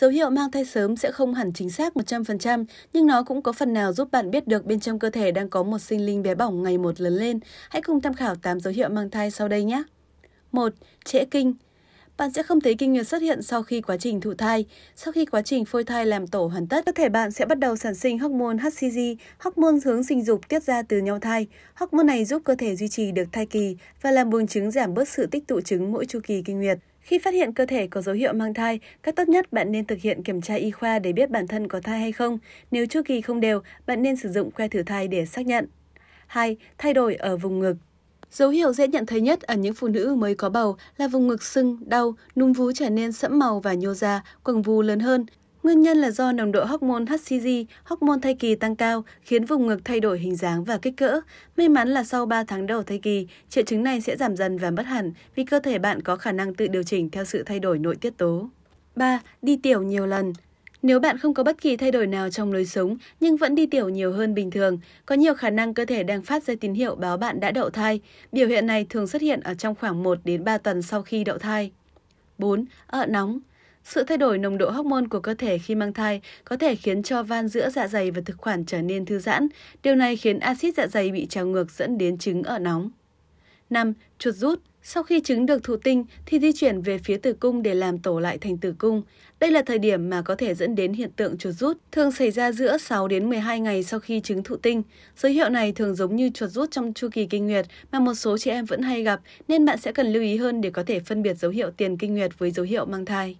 Dấu hiệu mang thai sớm sẽ không hẳn chính xác 100%, nhưng nó cũng có phần nào giúp bạn biết được bên trong cơ thể đang có một sinh linh bé bỏng ngày một lớn lên. Hãy cùng tham khảo 8 dấu hiệu mang thai sau đây nhé. 1. Trễ kinh. Bạn sẽ không thấy kinh nguyệt xuất hiện sau khi quá trình thụ thai. Sau khi quá trình phôi thai làm tổ hoàn tất, cơ thể bạn sẽ bắt đầu sản sinh hormone HCG, hormone hướng sinh dục tiết ra từ nhau thai. Hormone này giúp cơ thể duy trì được thai kỳ và làm buồng trứng giảm bớt sự tích tụ trứng mỗi chu kỳ kinh nguyệt. Khi phát hiện cơ thể có dấu hiệu mang thai, cách tốt nhất bạn nên thực hiện kiểm tra y khoa để biết bản thân có thai hay không. Nếu chu kỳ không đều, bạn nên sử dụng que thử thai để xác nhận. 2. Thay đổi ở vùng ngực. Dấu hiệu dễ nhận thấy nhất ở những phụ nữ mới có bầu là vùng ngực sưng, đau, núm vú trở nên sẫm màu và nhô ra, quầng vú lớn hơn. Nguyên nhân là do nồng độ hormone HCG, hormone thai kỳ tăng cao, khiến vùng ngực thay đổi hình dáng và kích cỡ. May mắn là sau 3 tháng đầu thai kỳ, triệu chứng này sẽ giảm dần và mất hẳn vì cơ thể bạn có khả năng tự điều chỉnh theo sự thay đổi nội tiết tố. 3. Đi tiểu nhiều lần. Nếu bạn không có bất kỳ thay đổi nào trong lối sống nhưng vẫn đi tiểu nhiều hơn bình thường, có nhiều khả năng cơ thể đang phát ra tín hiệu báo bạn đã đậu thai. Biểu hiện này thường xuất hiện ở trong khoảng 1 đến 3 tuần sau khi đậu thai. 4. Nóng. Sự thay đổi nồng độ hormone của cơ thể khi mang thai có thể khiến cho van giữa dạ dày và thực quản trở nên thư giãn. Điều này khiến axit dạ dày bị trào ngược dẫn đến trứng ở nóng. 5. Chuột rút. Sau khi trứng được thụ tinh thì di chuyển về phía tử cung để làm tổ lại thành tử cung. Đây là thời điểm mà có thể dẫn đến hiện tượng chuột rút, thường xảy ra giữa 6 đến 12 ngày sau khi trứng thụ tinh. Dấu hiệu này thường giống như chuột rút trong chu kỳ kinh nguyệt mà một số chị em vẫn hay gặp, nên bạn sẽ cần lưu ý hơn để có thể phân biệt dấu hiệu tiền kinh nguyệt với dấu hiệu mang thai.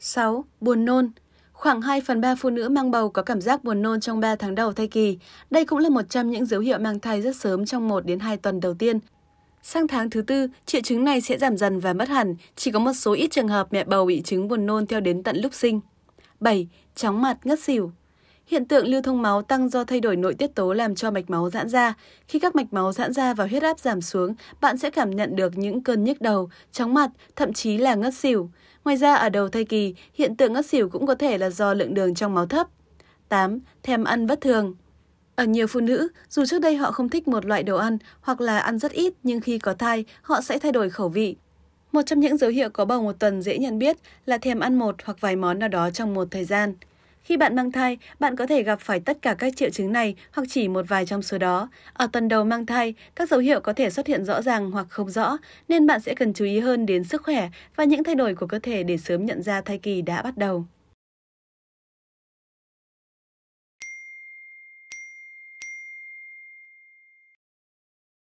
6. Buồn nôn. Khoảng 2/3 phụ nữ mang bầu có cảm giác buồn nôn trong 3 tháng đầu thai kỳ. Đây cũng là một trong những dấu hiệu mang thai rất sớm trong 1 đến 2 tuần đầu tiên. Sang tháng thứ 4, triệu chứng này sẽ giảm dần và mất hẳn, chỉ có một số ít trường hợp mẹ bầu bị chứng buồn nôn theo đến tận lúc sinh. 7. Chóng mặt, ngất xỉu. Hiện tượng lưu thông máu tăng do thay đổi nội tiết tố làm cho mạch máu giãn ra. Khi các mạch máu giãn ra và huyết áp giảm xuống, bạn sẽ cảm nhận được những cơn nhức đầu, chóng mặt, thậm chí là ngất xỉu. Ngoài ra ở đầu thai kỳ, hiện tượng ngất xỉu cũng có thể là do lượng đường trong máu thấp. 8. Thèm ăn bất thường. Ở nhiều phụ nữ, dù trước đây họ không thích một loại đồ ăn hoặc là ăn rất ít, nhưng khi có thai, họ sẽ thay đổi khẩu vị. Một trong những dấu hiệu có bầu một tuần dễ nhận biết là thèm ăn một hoặc vài món nào đó trong một thời gian. Khi bạn mang thai, bạn có thể gặp phải tất cả các triệu chứng này hoặc chỉ một vài trong số đó. Ở tuần đầu mang thai, các dấu hiệu có thể xuất hiện rõ ràng hoặc không rõ, nên bạn sẽ cần chú ý hơn đến sức khỏe và những thay đổi của cơ thể để sớm nhận ra thai kỳ đã bắt đầu.